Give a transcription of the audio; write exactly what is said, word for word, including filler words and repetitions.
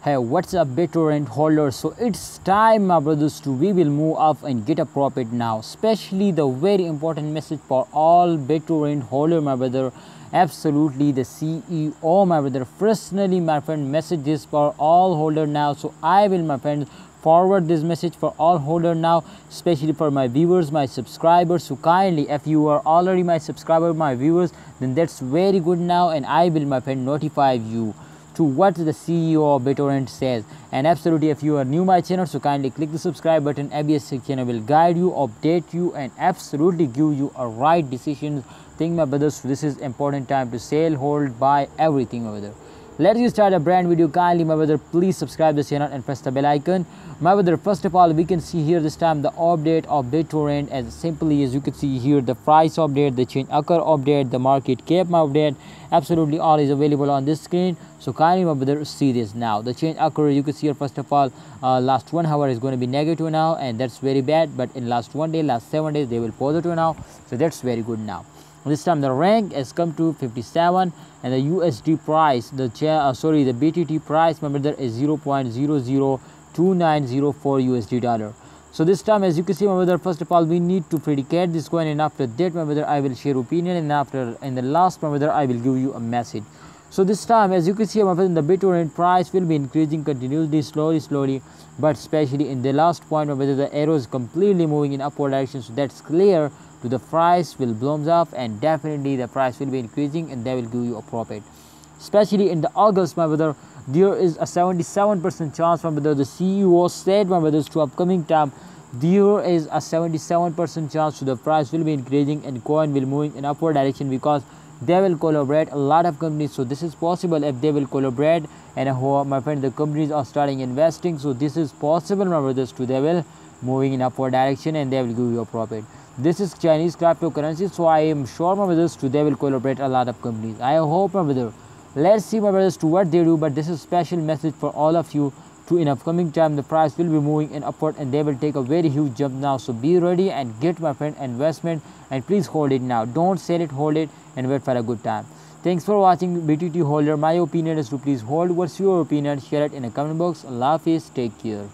Hey, what's up BitTorrent holders? So it's time, my brothers, to we will move up and get a profit now, especially the very important message for all BitTorrent holder, my brother. Absolutely, the C E O, my brother, personally, my friend, message this for all holder now. So I will, my friend, forward this message for all holder now, especially for my viewers, my subscribers. So kindly, if you are already my subscriber, my viewers, then that's very good now, and I will, my friend, notify you to what the C E O of BitTorrent says. And absolutely, if you are new my channel, so kindly click the subscribe button. A B S channel will guide you, update you, and absolutely give you a right decision. Think, my brothers, this is important time to sell, hold, buy, everything over there. Let's you start a brand video. Kindly, my brother, please subscribe the channel and press the bell icon. My brother, first of all, we can see here this time the update of BitTorrent, as simply as you can see here, the price update, the change occur update, the market cap update, absolutely all is available on this screen. So kindly, my brother, see this now. The change occur, you can see here, first of all, uh, last one hour is going to be negative now, and that's very bad. But in last one day, last seven days, they will positive now. So that's very good now. This time the rank has come to fifty-seven, and the U S D price, the uh, sorry, the B T T price, remember, there is zero point zero zero two nine zero four U S D dollar. So this time, as you can see, my brother, first of all, we need to predicate this coin, and after that, my brother, I will share opinion, and after in the last, my brother, I will give you a message. So this time, as you can see, my brother, the BitTorrent price will be increasing continuously, slowly, slowly, but especially in the last point, my brother, the arrow is completely moving in upward direction. So that's clear to the price will bloom up, and definitely the price will be increasing, and they will give you a profit. Especially in the August, my brother, there is a seventy-seven percent chance, my brother, the C E O said, my brothers, to upcoming time, there is a seventy-seven percent chance to the price will be increasing and coin will move in upward direction, because they will collaborate a lot of companies. So this is possible if they will collaborate, and uh, my friend, the companies are starting investing. So this is possible, my brothers, to they will moving in upward direction, and they will give you a profit. This is Chinese cryptocurrency, so I am sure, my brothers, today will collaborate a lot of companies. I hope, my brother. Let's see, my brothers, to what they do. But this is a special message for all of you. To in upcoming time, the price will be moving in upward, and they will take a very huge jump now. So be ready and get, my friend, investment, and please hold it now. Don't sell it, hold it, and wait for a good time. Thanks for watching, B T T holder. My opinion is to please hold. What's your opinion? Share it in the comment box. Allah Hafiz. Take care.